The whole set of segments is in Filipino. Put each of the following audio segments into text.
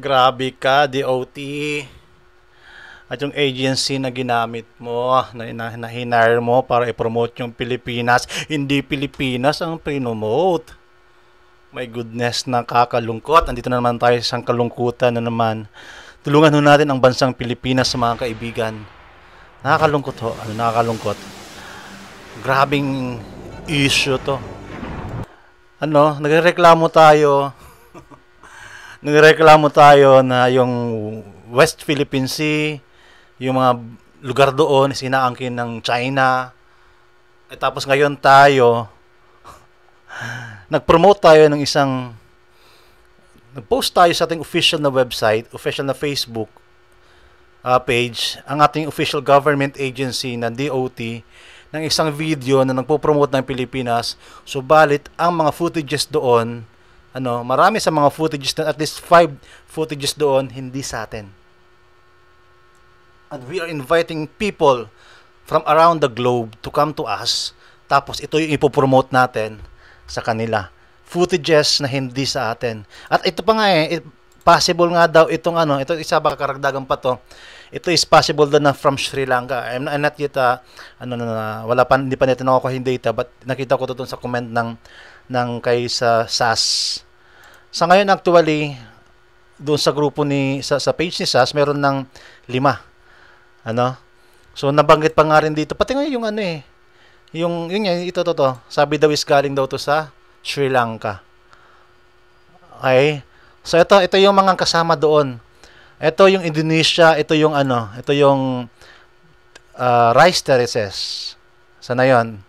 Grabe ka, DOT. At yung agency na ginamit mo, na hinire mo para i-promote yung Pilipinas, hindi Pilipinas ang pre-promote. My goodness, nakakalungkot. Andito na naman tayo sa isang kalungkutan na naman. Tulungan ho natin ang bansang Pilipinas sa mga kaibigan. Nakakalungkot ho. Ano, nakakalungkot. Grabing issue to. Ano, nagreklamo tayo na yung West Philippine Sea, yung mga lugar doon sinaangkin ng China. At tapos ngayon tayo nag-promote tayo ng isang nag-post tayo sa ating official na website, official na Facebook page, ang ating official government agency na DOT ng isang video na nagpo-promote ng Pilipinas. Subalit ang mga footages doon, ano, marami sa mga footages, at least 5 footages doon, hindi sa atin. And we are inviting people from around the globe to come to us. Tapos ito yung ipopromote natin sa kanila. Footages na hindi sa atin. At ito pa nga eh, possible nga daw itong ano, ito isa ba karagdagan pa to. Ito is possible daw na from Sri Lanka. I'm not yet, hindi pa natin ako yung data, but nakita ko to doon sa comment ng kay sa SAS. Sa ngayon actually doon sa grupo ni sa page ni SAS meron ng 5. Ano? So nabanggit pa nga rin dito pati nga yung ano eh. Yung ito to. Sabi daw is galing daw to sa Sri Lanka. Okay? So ito yung mga kasama doon. Ito yung Indonesia, ito yung rice terraces. Sana 'yon.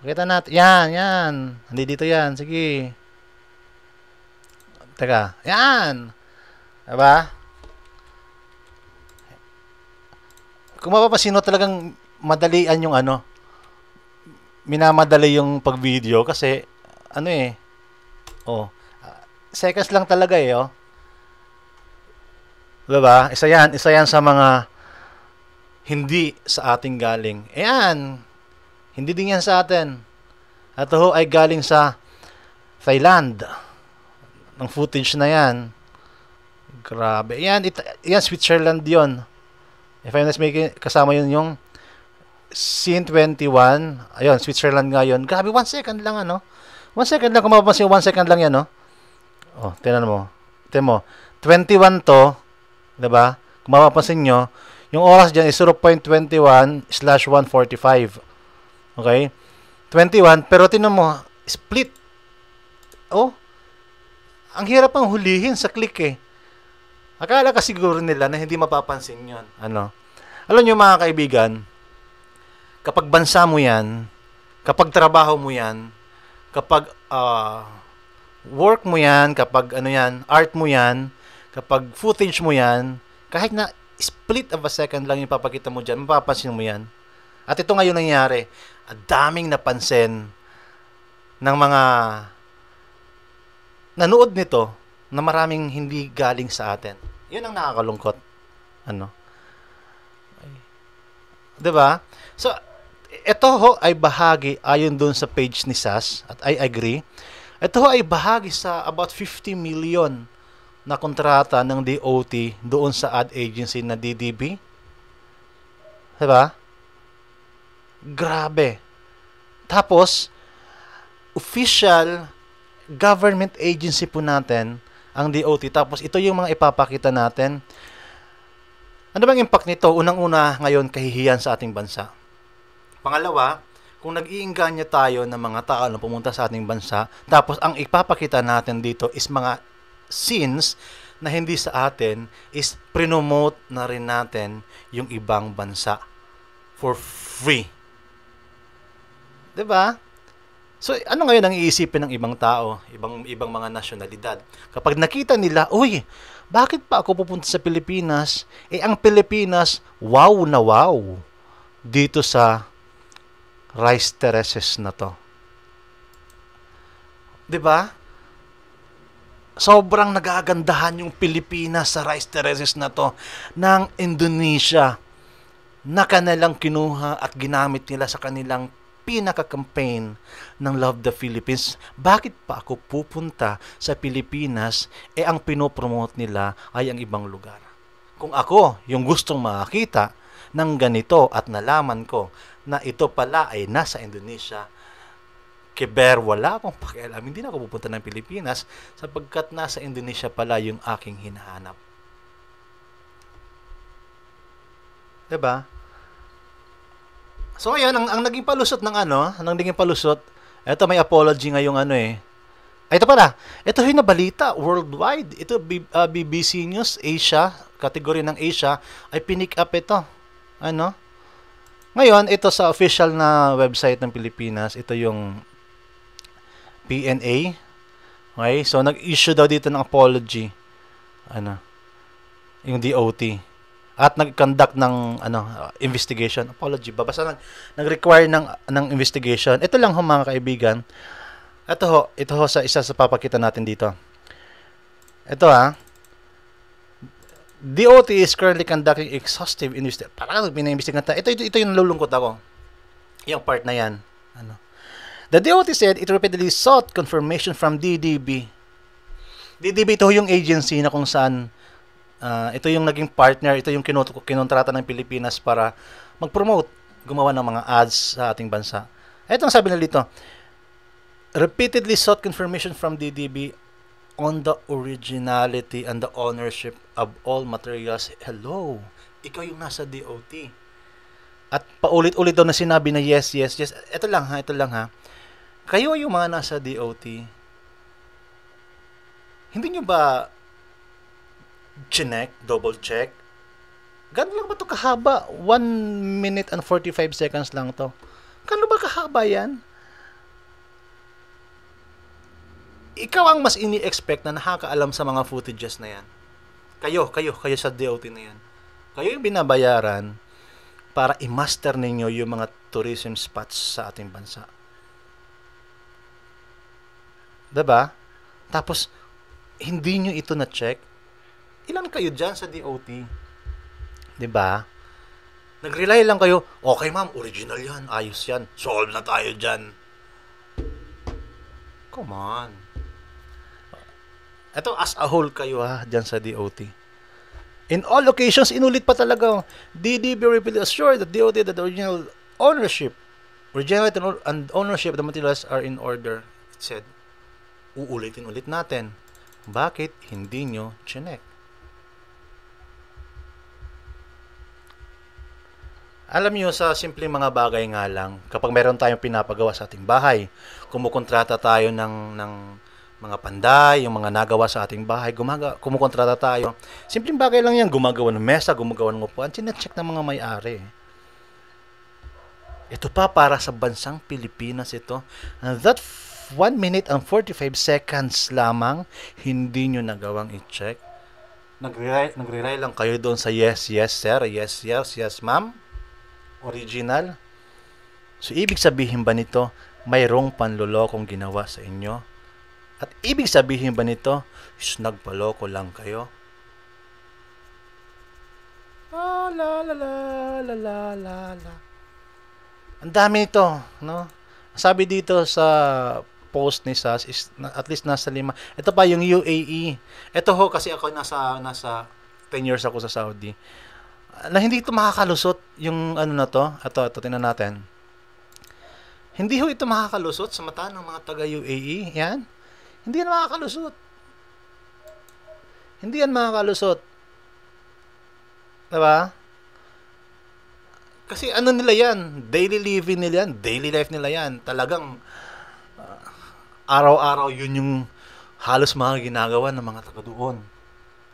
Kita natin. Yan. Hindi dito yan. Sige. Teka. Yan. Diba? Kung mapapansin mo talagang madalian yung ano. Minamadali yung pag-video kasi ano eh. Oh. Seconds lang talaga eh. Oh. Diba? Isa yan sa mga hindi sa ating galing. Ayan. Hindi din yan sa atin. At ito ay galing sa Thailand. Ang footage na yan. Grabe. Yan Switzerland yon. If I'm not mistaken, kasama yun yung scene 21. Ayun, Switzerland nga yun. Grabe, 1 second lang ano. 1 second lang. Kung mapapansin, 1 second lang yan, no? Oh, tingnan mo. Tingnan mo. 21 to. Diba? Kung mapapansin nyo, yung oras dyan is 0.21/145. Okay? 21, pero tinan mo, split. Oh, ang hirap ang hulihin sa click eh. Akala ka siguro nila na hindi mapapansin yun. Ano? Alam nyo mga kaibigan, kapag bansa mo yan, kapag trabaho mo yan, kapag work mo yan, kapag ano yan, art mo yan, kapag footage mo yan, kahit na split of a second lang yung papakita mo dyan, mapapansin mo yan. At ito ngayon nangyari, daming napansin ng mga nanood nito na maraming hindi galing sa atin. Yun ang nakakalungkot. Ano? 'Di ba? So, ito ho ay bahagi ayon doon sa page ni SAS, at I agree. Ito ho ay bahagi sa about 50 million na kontrata ng DOT doon sa ad agency na DDB. 'Di ba? Grabe. Tapos, official government agency po natin, ang DOT. Tapos, ito yung mga ipapakita natin. Ano bang impact nito? Unang-una, ngayon, kahihiyan sa ating bansa. Pangalawa, kung nag-iingganya tayo ng mga tao na pumunta sa ating bansa, tapos, ang ipapakita natin dito is mga scenes na hindi sa atin, is prinomote na rin natin yung ibang bansa for free. 'Di ba? So ano ngayon ang iisipin ng ibang tao, ibang mga nasyonalidad? Kapag nakita nila, uy, bakit pa ako pupunta sa Pilipinas? Eh ang Pilipinas, wow na wow dito sa rice terraces na to. 'Di ba? Sobrang nagagandahan yung Pilipinas sa rice terraces na to ng Indonesia na kanilang kinuha at ginamit nila sa kanilang pinaka-campaign ng Love the Philippines. Bakit pa ako pupunta sa Pilipinas, eh ang pinopromote nila ay ang ibang lugar? Kung ako yung gustong makakita ng ganito at nalaman ko na ito pala ay nasa Indonesia, kiber, wala akong pakialam. Hindi na ako pupunta ng Pilipinas sapagkat nasa Indonesia pala yung aking hinahanap. Diba? So ayan, ang naging palusot ng eto may apology ngayong ito pala, ito yung nabalita worldwide. Ito, BBC News Asia, kategory ng Asia, ay pinick up ito. Ano? Ngayon, ito sa official na website ng Pilipinas, ito yung PNA. Okay, so nag-issue daw dito ng apology. Ano? Yung D.O.T. At nag-conduct ng investigation. Apology ba? Basta nag-require ng investigation. Ito lang ho mga kaibigan. Ito ho sa isa sa papakita natin dito. Ito ha. DOT is currently conducting exhaustive investigation. Parang pinaimbestigan tayo. Ito yung nalulungkot ako. Yung part na yan. Ano? The DOT said it repeatedly sought confirmation from DDB. DDB ito yung agency na kung saan ito yung naging partner, ito yung kinontrata ng Pilipinas para mag-promote, gumawa ng mga ads sa ating bansa. Ito ang sabi nila dito, repeatedly sought confirmation from DDB on the originality and the ownership of all materials. Hello, ikaw yung nasa DOT. At paulit-ulit daw na sinabi na yes, yes, yes. Ito lang ha, ito lang ha. Kayo yung mga nasa DOT. Hindi nyo ba chinek, double check? Gano'n lang ba ito kahaba? 1 minute and 45 seconds lang to. Gano'n ba kahaba yan? Ikaw ang mas ini-expect na nakakaalam sa mga footages na yan. Kayo sa DOT na yan. Kayo yung binabayaran para i-master ninyo yung mga tourism spots sa ating bansa. Diba? Tapos, hindi nyo ito na-check. Ilan kayo dyan sa DOT? Diba? Nag-rely lang kayo, okay ma'am, original yan, ayos yan, solve na tayo dyan. Come on. Ito, as a whole kayo ha, dyan sa DOT. In all occasions, inulit pa talaga, DDB repeatedly assured that DOT that the original ownership, originality and ownership of the materials are in order, it said. Uulitin-ulit natin. Bakit hindi nyo chinek? Alam niyo, sa simpleng mga bagay nga lang, kapag meron tayong pinapagawa sa ating bahay, kumukontrata tayo ng mga panday, yung mga nagawa sa ating bahay, kumukontrata tayo. Simpleng bagay lang yan, gumagawa ng mesa, gumagawa ng upuan, sinecheck ng mga may-ari. Ito pa para sa bansang Pilipinas ito. And that 1 minute and 45 seconds lamang, hindi nyo nagawang i-check. Nagre-rely lang kayo doon sa yes, yes sir, yes, yes, yes ma'am. Original. So, ibig sabihin ba nito, mayroong panlolokong ginawa sa inyo? At ibig sabihin ba nito, nagpaloko lang kayo? La la la la la la la. Ang dami ito, no? Sabi dito sa post ni SAS is at least nasa 5. Ito pa yung UAE. Ito ho kasi ako nasa 10 years ako sa Saudi. Na hindi ito makakalusot yung na to. Ito tingnan natin. Hindi ho ito makakalusot sa mata ng mga taga UAE. Yan. Hindi yan makakalusot. Hindi yan makakalusot. Diba? Kasi nila yan. Daily living nila yan. Daily life nila yan. Talagang araw-araw yun yung halos mga ginagawa ng mga taga doon.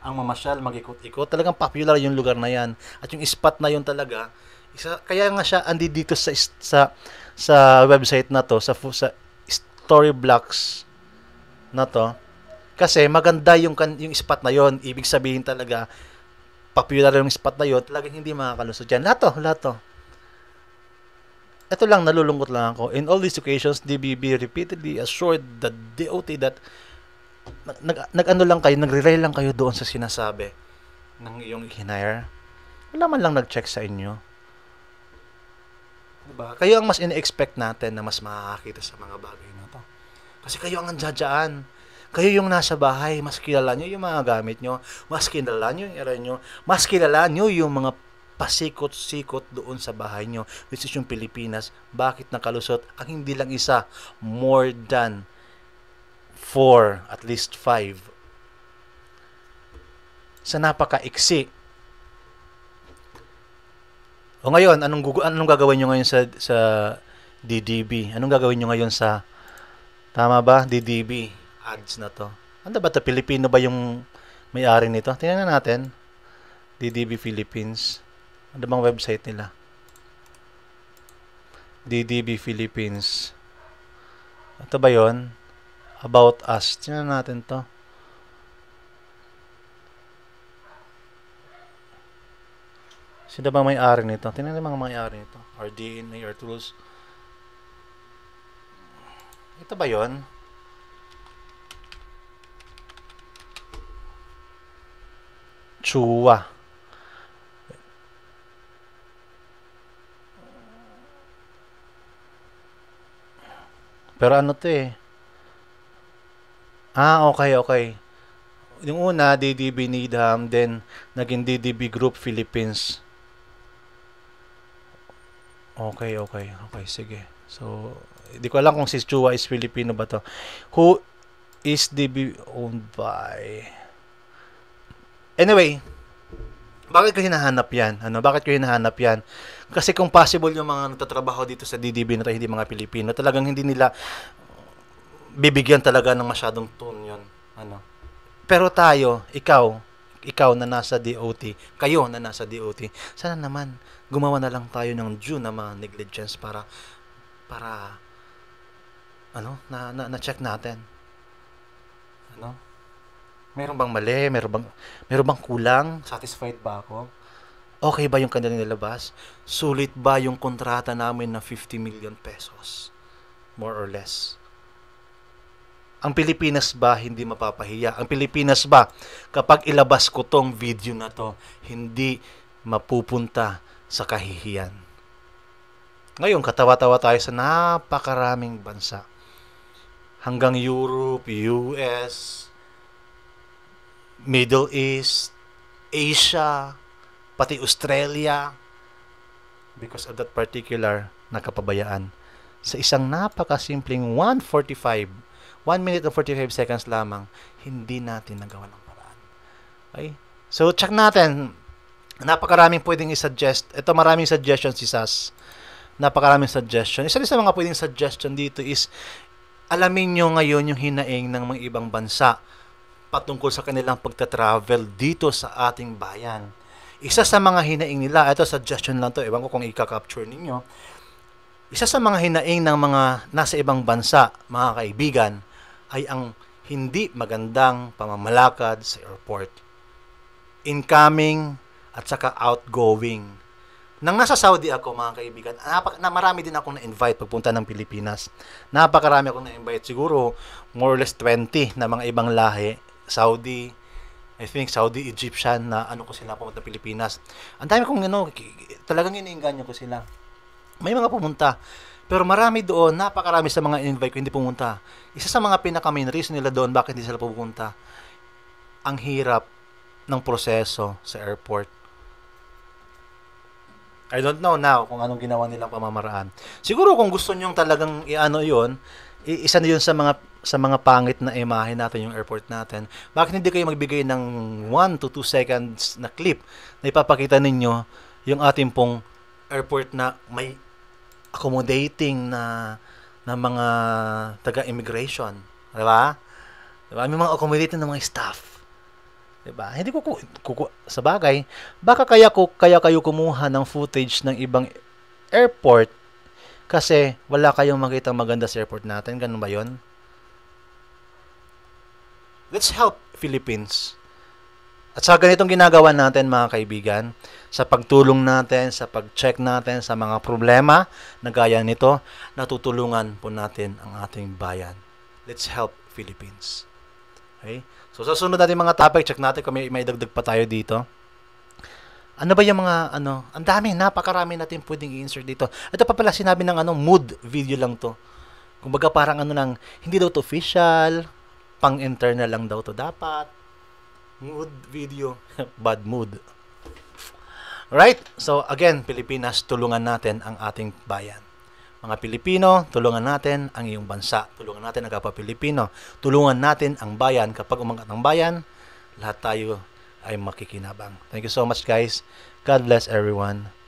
Ang mamasyal, mag-ikot-ikot. Talagang popular yung lugar na yan. At yung spot na yun talaga, kaya nga siya andi dito sa website na to, sa story blocks na to. Kasi maganda yung spot na yun. Ibig sabihin talaga, popular yung spot na yun. Talagang hindi makakalusot yan. Lahat to. Ito lang, nalulungkot lang ako. In all these occasions, DBB repeatedly assured the DOT that nagre-rely lang kayo doon sa sinasabi ng iyong hinire. Wala man lang nag-check sa inyo. Diba? Kayo ang mas in-expect natin na mas makakakita sa mga bagay na to. Kasi kayo ang andyadyan. Kayo yung nasa bahay, mas kilala nyo yung mga gamit nyo, mas kilala nyo yung era nyo, mas kilala nyo yung mga pasikot-sikot doon sa bahay nyo, which is yung Pilipinas. Bakit nakalusot? Ang hindi lang isa, more than 4, at least 5. Sa napaka-iksi. O ngayon, anong gagawin nyo ngayon sa DDB? Anong gagawin nyo ngayon sa, tama ba, DDB ads na to? Ano ba ito? Pilipino ba yung may-ari nito? Tingnan natin. DDB Philippines. Ano bang website nila? DDB Philippines. Ito ba yun? About us. Tingnan natin to. Sino ba may-ari nito? Tingnan natin mga may-ari nito. Or DNA or tools. Ito ba yun? Chua. Pero ano to eh? Ah, okay, okay. Yung una, DDB Needham, then naging DDB Group Philippines. Okay, okay. Okay, sige. So, hindi ko alam kung si Chua is Filipino ba to. Who is DB owned by? Anyway, bakit ko hinahanap yan? Ano? Bakit ko hinahanap yan? Kasi kung possible yung mga nagtatrabaho dito sa DDB na to, hindi mga Pilipino, talagang hindi nila bibigyan talaga ng masyadong tone yun. Ano? Pero tayo, ikaw na nasa DOT, kayo na nasa DOT, sana naman gumawa na lang tayo ng due na mga negligence para ano, na-check natin. Ano? Meron bang mali? Meron bang kulang? Satisfied ba ako? Okay ba yung kanilang nilabas? Sulit ba yung kontrata namin na 50 million pesos? More or less. Ang Pilipinas ba hindi mapapahiya? Ang Pilipinas ba kapag ilabas ko tong video na to, hindi mapupunta sa kahihiyan? Ngayon, katawa-tawa tayo sa napakaraming bansa. Hanggang Europe, US, Middle East, Asia, pati Australia. Because of that particular nakapabayaan. Sa isang napakasimpleng 1 minute and 45 seconds lamang, hindi natin nagawa ng paraan. Okay? So, check natin. Napakaraming pwedeng i-suggest. Ito, maraming suggestions si SAS. Napakaraming suggestion. Isa rin sa mga pwedeng suggestion dito is, alamin nyo ngayon yung hinaing ng mga ibang bansa patungkol sa kanilang pagta-travel dito sa ating bayan. Isa sa mga hinaing nila, ito suggestion lang to, ewan ko kung i-capture ninyo, isa sa mga hinaing ng mga nasa ibang bansa, mga kaibigan, ay ang hindi magandang pamamalakad sa airport. Incoming at saka outgoing. Nang nasa Saudi ako, mga kaibigan, marami din akong na-invite pagpunta ng Pilipinas. Napakarami akong na-invite, siguro more or less 20 na mga ibang lahi. Saudi, I think Saudi, Egyptian, na ano ko sila pumunta ng Pilipinas. Ang dami kong ano, talagang iniinganyo ko sila. May mga pumunta. Pero marami doon, napakarami sa mga invite ko hindi pumunta. Isa sa mga pinaka-main reason nila doon bakit hindi sila pupunta. Ang hirap ng proseso sa airport. I don't know now kung anong ginawa nilang pamamaraan. Siguro kung gusto nyo talagang i-ano yun, isa na yun sa mga pangit na imahe natin yung airport natin. Bakit hindi kayo magbigay ng 1 to 2 seconds na clip na ipapakita ninyo yung ating pong airport na may accommodating na mga taga-immigration, diba? Diba? May mga accommodating na mga staff, diba? Hindi ko sa bagay, baka kaya kayo kumuha ng footage ng ibang airport kasi wala kayong makita maganda sa airport natin, ganun ba yun? Let's help Philippines. At sa ganitong ginagawa natin mga kaibigan, sa pagtulong natin, sa pag-check natin sa mga problema na gaya nito, natutulungan po natin ang ating bayan. Let's help Philippines. Okay? So sa sunod natin mga topic, check natin kung may idagdag pa tayo dito. Ano ba yung mga, ano, ang dami, napakarami natin pwedeng i-insert dito. Ito pa pala, sinabi ng, ano, mood video lang to. Kumbaga parang, ano, lang, hindi daw to official, pang-internal lang daw to dapat. Mood video, bad mood. Right? So, again, Pilipinas, tulungan natin ang ating bayan. Mga Pilipino, tulungan natin ang iyong bansa. Tulungan natin ang kapwa Pilipino. Tulungan natin ang bayan. Kapag umangat ang bayan, lahat tayo ay makikinabang. Thank you so much, guys. God bless everyone.